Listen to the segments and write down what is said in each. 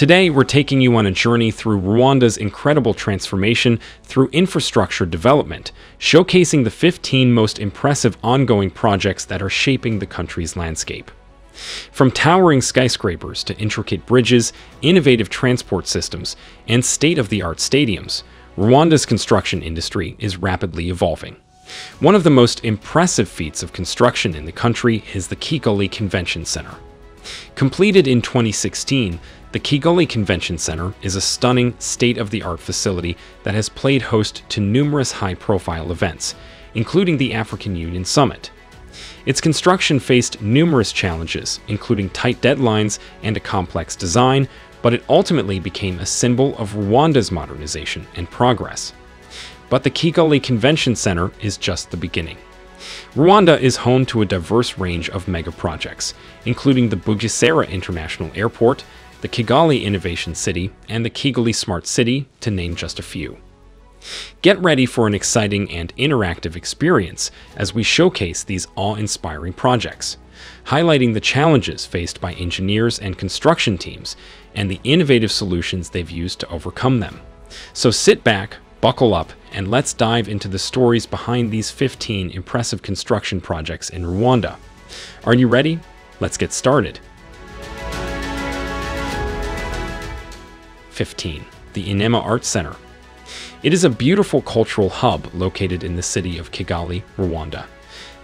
Today, we're taking you on a journey through Rwanda's incredible transformation through infrastructure development, showcasing the 15 most impressive ongoing projects that are shaping the country's landscape. From towering skyscrapers to intricate bridges, innovative transport systems, and state-of-the-art stadiums, Rwanda's construction industry is rapidly evolving. One of the most impressive feats of construction in the country is the Kigali Convention Center. Completed in 2016, the Kigali Convention Center is a stunning state-of-the-art facility that has played host to numerous high-profile events, including the African Union Summit. Its construction faced numerous challenges, including tight deadlines and a complex design, but it ultimately became a symbol of Rwanda's modernization and progress. But the Kigali Convention Center is just the beginning. Rwanda is home to a diverse range of megaprojects, including the Bugesera International Airport, the Kigali Innovation City, and the Kigali Smart City, to name just a few. Get ready for an exciting and interactive experience as we showcase these awe-inspiring projects, highlighting the challenges faced by engineers and construction teams and the innovative solutions they've used to overcome them. So sit back, buckle up, and let's dive into the stories behind these 15 impressive construction projects in Rwanda. Are you ready? Let's get started. 15. The Inema Arts Center. It is a beautiful cultural hub located in the city of Kigali, Rwanda.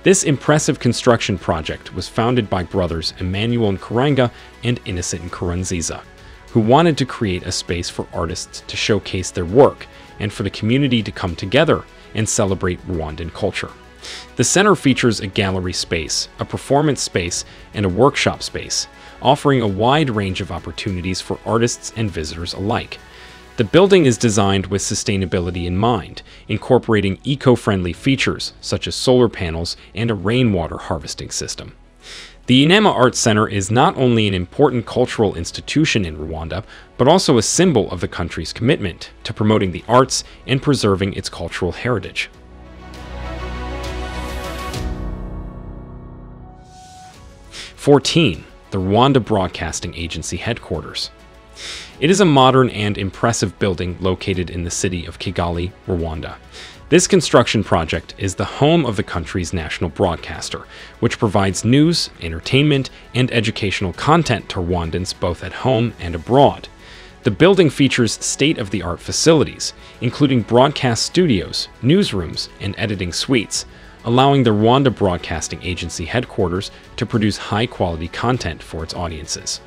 This impressive construction project was founded by brothers Emmanuel Nkuranga and Innocent Nkurunziza, who wanted to create a space for artists to showcase their work and for the community to come together and celebrate Rwandan culture. The center features a gallery space, a performance space, and a workshop space, offering a wide range of opportunities for artists and visitors alike. The building is designed with sustainability in mind, incorporating eco-friendly features such as solar panels and a rainwater harvesting system. The Inema Arts Center is not only an important cultural institution in Rwanda, but also a symbol of the country's commitment to promoting the arts and preserving its cultural heritage. 14. The Rwanda Broadcasting Agency Headquarters. It is a modern and impressive building located in the city of Kigali, Rwanda. This construction project is the home of the country's national broadcaster, which provides news, entertainment, and educational content to Rwandans both at home and abroad. The building features state-of-the-art facilities, including broadcast studios, newsrooms, and editing suites, allowing the Rwanda Broadcasting Agency headquarters to produce high-quality content for its audiences.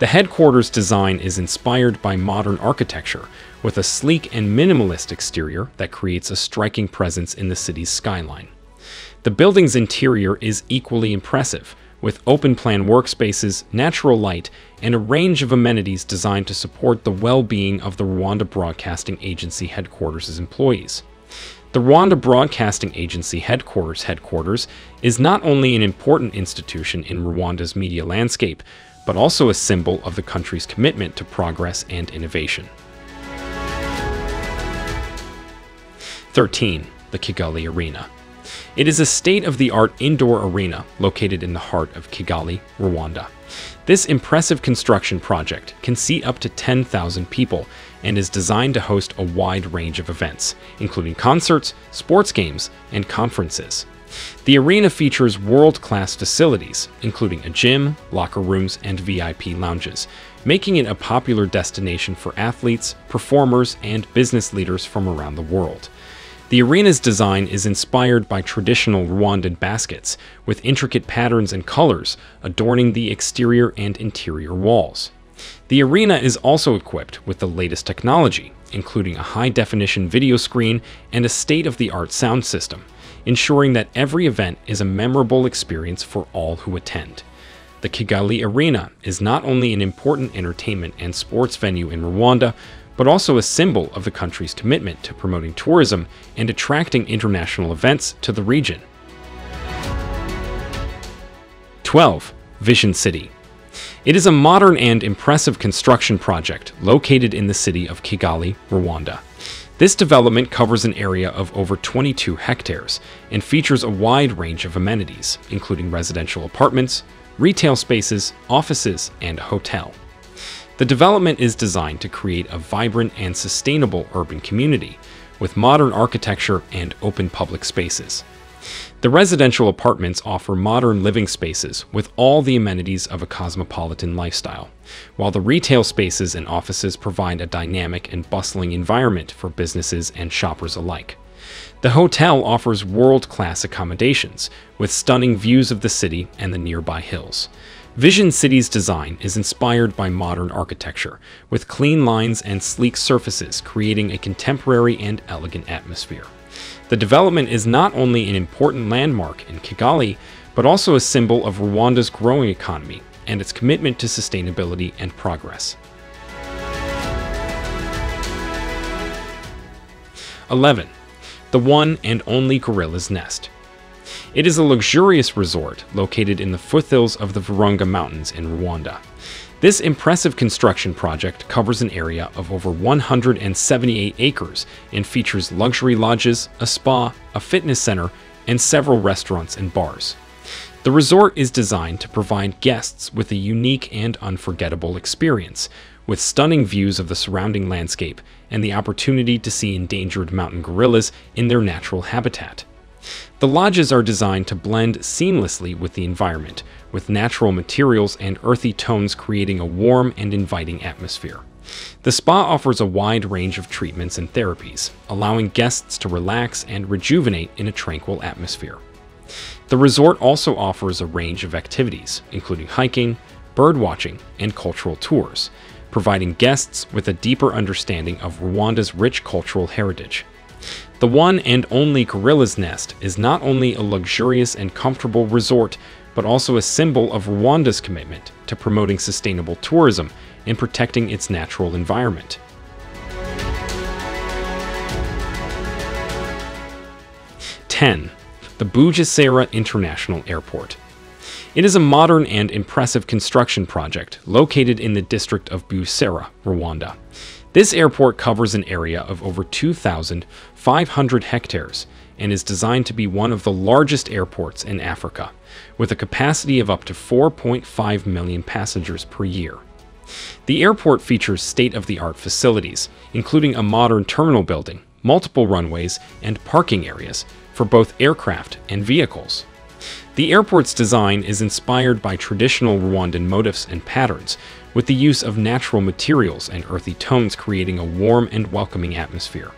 The headquarters design is inspired by modern architecture, with a sleek and minimalist exterior that creates a striking presence in the city's skyline. The building's interior is equally impressive, with open-plan workspaces, natural light, and a range of amenities designed to support the well-being of the Rwanda Broadcasting Agency headquarters' employees. The Rwanda Broadcasting Agency headquarters is not only an important institution in Rwanda's media landscape, but also a symbol of the country's commitment to progress and innovation. 13. The Kigali Arena. It is a state-of-the-art indoor arena located in the heart of Kigali, Rwanda. This impressive construction project can seat up to 10,000 people and is designed to host a wide range of events, including concerts, sports games, and conferences. The arena features world-class facilities, including a gym, locker rooms, and VIP lounges, making it a popular destination for athletes, performers, and business leaders from around the world. The arena's design is inspired by traditional Rwandan baskets, with intricate patterns and colors adorning the exterior and interior walls. The arena is also equipped with the latest technology, including a high-definition video screen and a state-of-the-art sound system, ensuring that every event is a memorable experience for all who attend. The Kigali Arena is not only an important entertainment and sports venue in Rwanda, but also a symbol of the country's commitment to promoting tourism and attracting international events to the region. 12. Vision City. It is a modern and impressive construction project located in the city of Kigali, Rwanda. This development covers an area of over 22 hectares and features a wide range of amenities, including residential apartments, retail spaces, offices, and a hotel. The development is designed to create a vibrant and sustainable urban community with modern architecture and open public spaces. The residential apartments offer modern living spaces with all the amenities of a cosmopolitan lifestyle, while the retail spaces and offices provide a dynamic and bustling environment for businesses and shoppers alike. The hotel offers world-class accommodations with stunning views of the city and the nearby hills. Vision City's design is inspired by modern architecture, with clean lines and sleek surfaces creating a contemporary and elegant atmosphere. The development is not only an important landmark in Kigali, but also a symbol of Rwanda's growing economy and its commitment to sustainability and progress. 11. The one and only Gorilla's Nest. It is a luxurious resort located in the foothills of the Virunga Mountains in Rwanda. This impressive construction project covers an area of over 178 acres and features luxury lodges, a spa, a fitness center, and several restaurants and bars. The resort is designed to provide guests with a unique and unforgettable experience, with stunning views of the surrounding landscape and the opportunity to see endangered mountain gorillas in their natural habitat. The lodges are designed to blend seamlessly with the environment, with natural materials and earthy tones creating a warm and inviting atmosphere. The spa offers a wide range of treatments and therapies, allowing guests to relax and rejuvenate in a tranquil atmosphere. The resort also offers a range of activities, including hiking, birdwatching, and cultural tours, providing guests with a deeper understanding of Rwanda's rich cultural heritage. The one and only Gorilla's Nest is not only a luxurious and comfortable resort, but also a symbol of Rwanda's commitment to promoting sustainable tourism and protecting its natural environment. 10. The Bugesera International Airport. It is a modern and impressive construction project located in the district of Bugesera, Rwanda. This airport covers an area of over 2,500 hectares and is designed to be one of the largest airports in Africa, with a capacity of up to 4.5 million passengers per year. The airport features state-of-the-art facilities, including a modern terminal building, multiple runways, and parking areas for both aircraft and vehicles. The airport's design is inspired by traditional Rwandan motifs and patterns, with the use of natural materials and earthy tones creating a warm and welcoming atmosphere.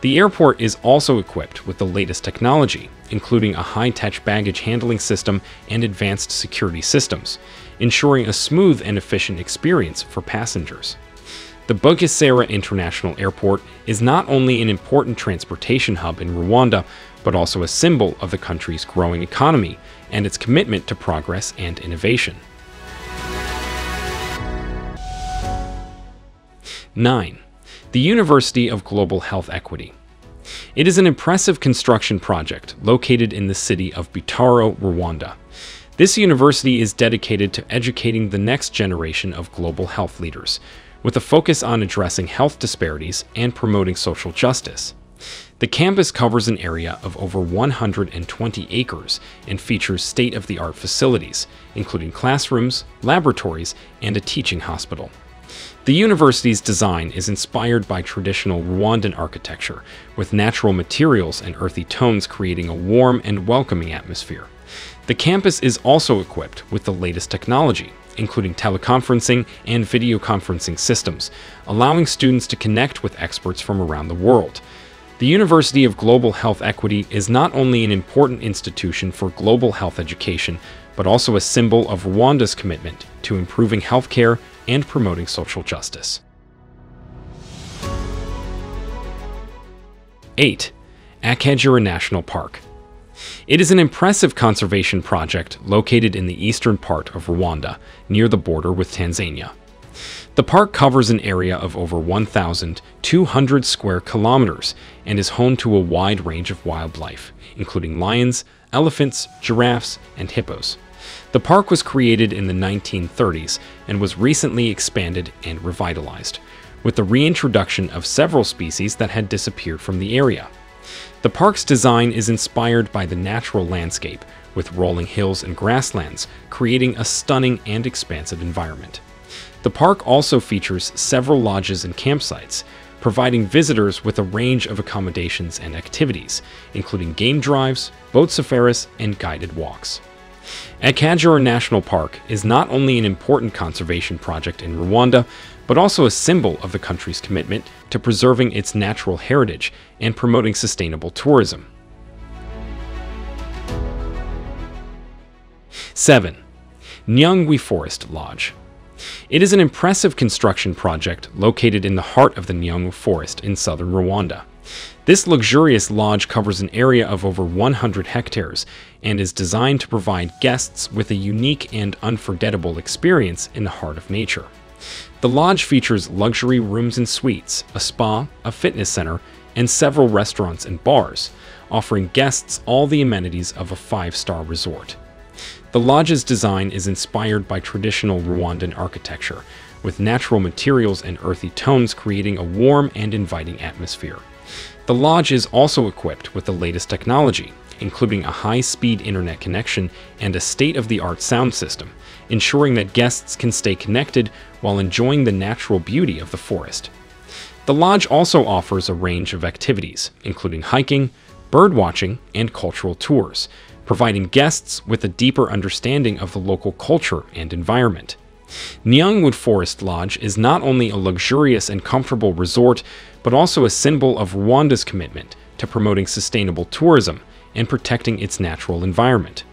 The airport is also equipped with the latest technology, including a high-tech baggage handling system and advanced security systems, ensuring a smooth and efficient experience for passengers. The Bugesera International Airport is not only an important transportation hub in Rwanda, but also a symbol of the country's growing economy and its commitment to progress and innovation. 9. The University of Global Health Equity. It is an impressive construction project located in the city of Butaro, Rwanda. This university is dedicated to educating the next generation of global health leaders, with a focus on addressing health disparities and promoting social justice. The campus covers an area of over 120 acres and features state-of-the-art facilities, including classrooms, laboratories, and a teaching hospital. The university's design is inspired by traditional Rwandan architecture, with natural materials and earthy tones creating a warm and welcoming atmosphere. The campus is also equipped with the latest technology, including teleconferencing and video conferencing systems, allowing students to connect with experts from around the world. The University of Global Health Equity is not only an important institution for global health education, but also a symbol of Rwanda's commitment to improving healthcare and promoting social justice. 8. Akagera National Park. It is an impressive conservation project located in the eastern part of Rwanda, near the border with Tanzania. The park covers an area of over 1,200 square kilometers and is home to a wide range of wildlife, including lions, elephants, giraffes, and hippos. The park was created in the 1930s and was recently expanded and revitalized, with the reintroduction of several species that had disappeared from the area. The park's design is inspired by the natural landscape, with rolling hills and grasslands, creating a stunning and expansive environment. The park also features several lodges and campsites, providing visitors with a range of accommodations and activities, including game drives, boat safaris, and guided walks. Akagera National Park is not only an important conservation project in Rwanda, but also a symbol of the country's commitment to preserving its natural heritage and promoting sustainable tourism. 7. Nyungwe Forest Lodge. It is an impressive construction project located in the heart of the Nyungwe Forest in southern Rwanda. This luxurious lodge covers an area of over 100 hectares and is designed to provide guests with a unique and unforgettable experience in the heart of nature. The lodge features luxury rooms and suites, a spa, a fitness center, and several restaurants and bars, offering guests all the amenities of a five-star resort. The lodge's design is inspired by traditional Rwandan architecture, with natural materials and earthy tones creating a warm and inviting atmosphere. The lodge is also equipped with the latest technology, including a high-speed internet connection and a state-of-the-art sound system, ensuring that guests can stay connected while enjoying the natural beauty of the forest. The lodge also offers a range of activities, including hiking, birdwatching, and cultural tours, providing guests with a deeper understanding of the local culture and environment. Nyungwe Forest Lodge is not only a luxurious and comfortable resort, but also a symbol of Rwanda's commitment to promoting sustainable tourism and protecting its natural environment.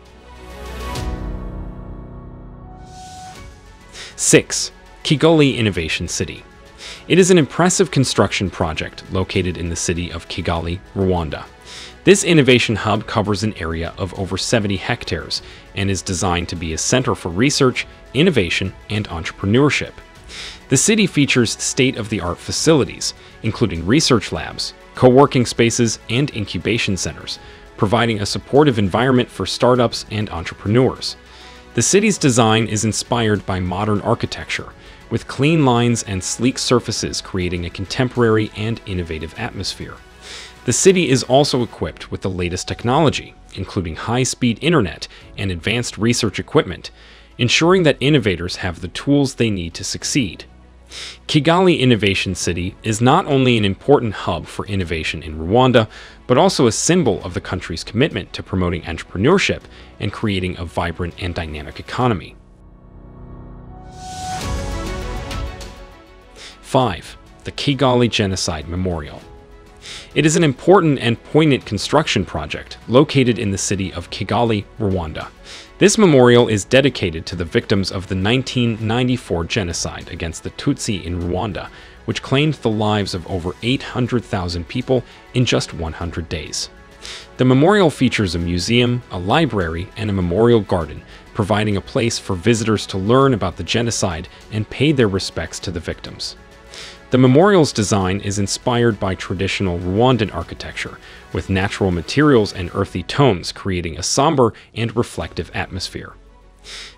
6. Kigali Innovation City. It is an impressive construction project located in the city of Kigali, Rwanda. This innovation hub covers an area of over 70 hectares and is designed to be a center for research, innovation, and entrepreneurship. The city features state-of-the-art facilities, including research labs, co-working spaces, and incubation centers, providing a supportive environment for startups and entrepreneurs. The city's design is inspired by modern architecture, with clean lines and sleek surfaces creating a contemporary and innovative atmosphere. The city is also equipped with the latest technology, including high-speed internet and advanced research equipment, ensuring that innovators have the tools they need to succeed. Kigali Innovation City is not only an important hub for innovation in Rwanda, but also a symbol of the country's commitment to promoting entrepreneurship and creating a vibrant and dynamic economy. 5. The Kigali Genocide Memorial. It is an important and poignant construction project located in the city of Kigali, Rwanda. This memorial is dedicated to the victims of the 1994 genocide against the Tutsi in Rwanda, which claimed the lives of over 800,000 people in just 100 days. The memorial features a museum, a library, and a memorial garden, providing a place for visitors to learn about the genocide and pay their respects to the victims. The memorial's design is inspired by traditional Rwandan architecture, with natural materials and earthy tones creating a somber and reflective atmosphere.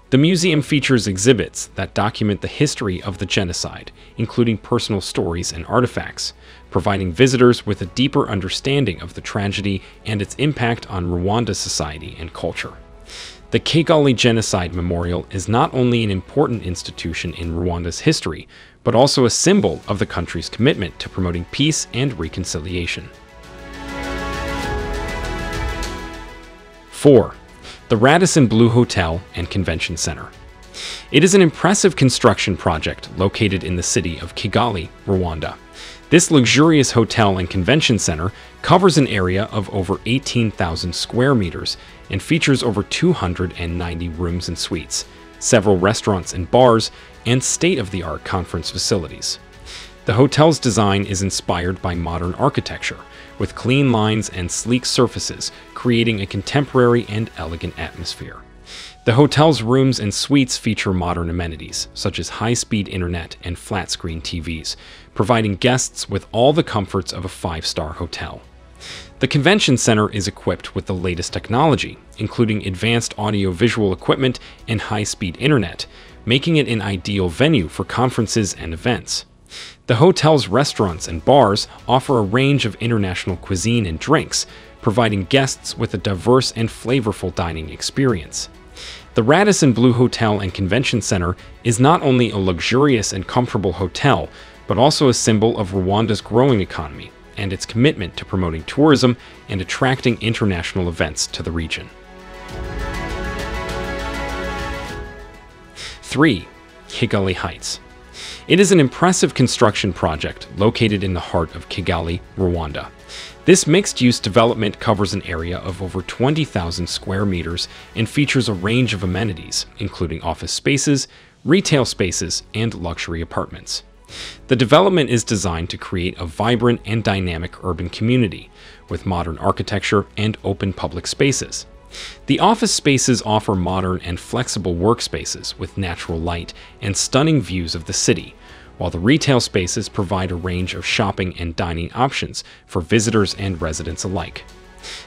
The museum features exhibits that document the history of the genocide, including personal stories and artifacts, providing visitors with a deeper understanding of the tragedy and its impact on Rwanda's society and culture. The Kigali Genocide Memorial is not only an important institution in Rwanda's history, but also a symbol of the country's commitment to promoting peace and reconciliation. 4. The Radisson Blu Hotel and Convention Center. It is an impressive construction project located in the city of Kigali, Rwanda. This luxurious hotel and convention center covers an area of over 18,000 square meters and features over 290 rooms and suites, several restaurants and bars, and state-of-the-art conference facilities. The hotel's design is inspired by modern architecture, with clean lines and sleek surfaces, creating a contemporary and elegant atmosphere. The hotel's rooms and suites feature modern amenities, such as high-speed internet and flat-screen TVs, providing guests with all the comforts of a five-star hotel. The convention center is equipped with the latest technology, including advanced audio-visual equipment and high-speed internet, making it an ideal venue for conferences and events. The hotel's restaurants and bars offer a range of international cuisine and drinks, providing guests with a diverse and flavorful dining experience. The Radisson Blu Hotel and Convention Center is not only a luxurious and comfortable hotel, but also a symbol of Rwanda's growing economy and its commitment to promoting tourism and attracting international events to the region. 3. Kigali Heights. It is an impressive construction project located in the heart of Kigali, Rwanda. This mixed-use development covers an area of over 20,000 square meters and features a range of amenities, including office spaces, retail spaces, and luxury apartments. The development is designed to create a vibrant and dynamic urban community, with modern architecture and open public spaces. The office spaces offer modern and flexible workspaces with natural light and stunning views of the city, while the retail spaces provide a range of shopping and dining options for visitors and residents alike.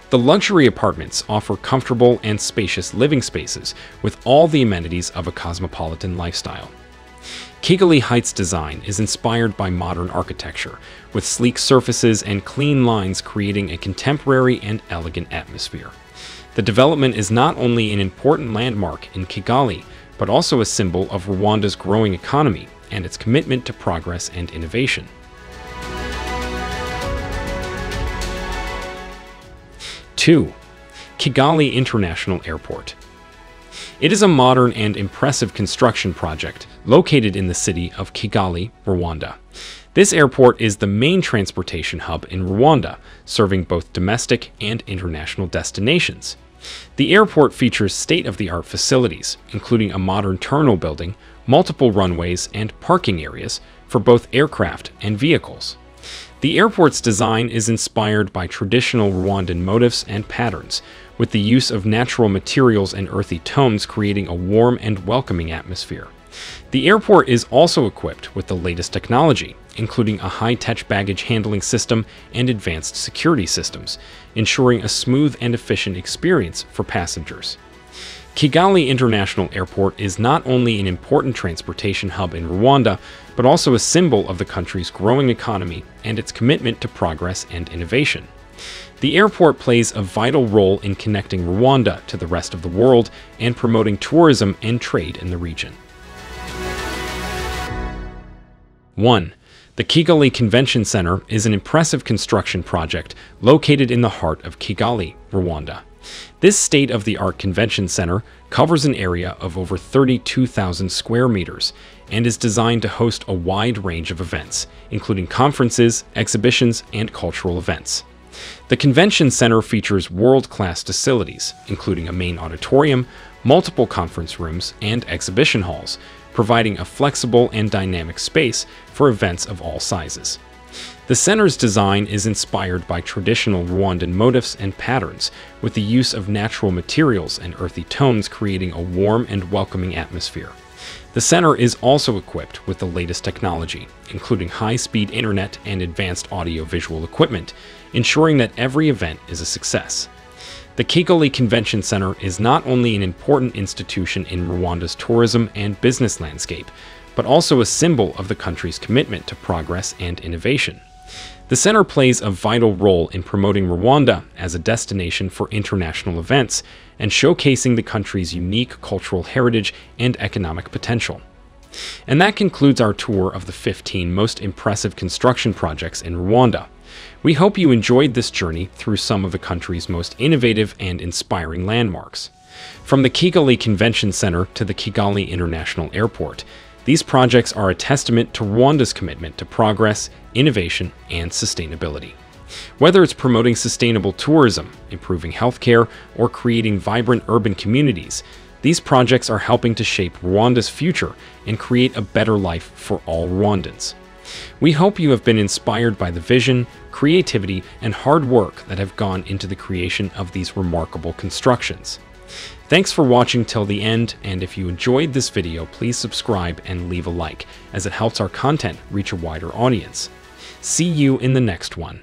The luxury apartments offer comfortable and spacious living spaces with all the amenities of a cosmopolitan lifestyle. Kigali Heights' design is inspired by modern architecture, with sleek surfaces and clean lines creating a contemporary and elegant atmosphere. The development is not only an important landmark in Kigali, but also a symbol of Rwanda's growing economy and its commitment to progress and innovation. 2. Kigali International Airport. It is a modern and impressive construction project located in the city of Kigali, Rwanda. This airport is the main transportation hub in Rwanda, serving both domestic and international destinations. The airport features state-of-the-art facilities, including a modern terminal building, multiple runways, and parking areas for both aircraft and vehicles. The airport's design is inspired by traditional Rwandan motifs and patterns, with the use of natural materials and earthy tones creating a warm and welcoming atmosphere. The airport is also equipped with the latest technology, including a high-tech baggage handling system and advanced security systems, ensuring a smooth and efficient experience for passengers. Kigali International Airport is not only an important transportation hub in Rwanda, but also a symbol of the country's growing economy and its commitment to progress and innovation. The airport plays a vital role in connecting Rwanda to the rest of the world and promoting tourism and trade in the region. 1. The Kigali Convention Center is an impressive construction project located in the heart of Kigali, Rwanda. This state-of-the-art convention center covers an area of over 32,000 square meters and is designed to host a wide range of events, including conferences, exhibitions, and cultural events. The convention center features world-class facilities, including a main auditorium, multiple conference rooms, and exhibition halls, providing a flexible and dynamic space for events of all sizes. The center's design is inspired by traditional Rwandan motifs and patterns, with the use of natural materials and earthy tones creating a warm and welcoming atmosphere. The center is also equipped with the latest technology, including high-speed internet and advanced audio-visual equipment, ensuring that every event is a success. The Kigali Convention Center is not only an important institution in Rwanda's tourism and business landscape, but also a symbol of the country's commitment to progress and innovation. The center plays a vital role in promoting Rwanda as a destination for international events and showcasing the country's unique cultural heritage and economic potential. And that concludes our tour of the 15 most impressive construction projects in Rwanda. We hope you enjoyed this journey through some of the country's most innovative and inspiring landmarks. From the Kigali Convention Center to the Kigali International Airport, these projects are a testament to Rwanda's commitment to progress, innovation, and sustainability. Whether it's promoting sustainable tourism, improving healthcare, or creating vibrant urban communities, these projects are helping to shape Rwanda's future and create a better life for all Rwandans. We hope you have been inspired by the vision, creativity, and hard work that have gone into the creation of these remarkable constructions. Thanks for watching till the end, and if you enjoyed this video, please subscribe and leave a like, as it helps our content reach a wider audience. See you in the next one.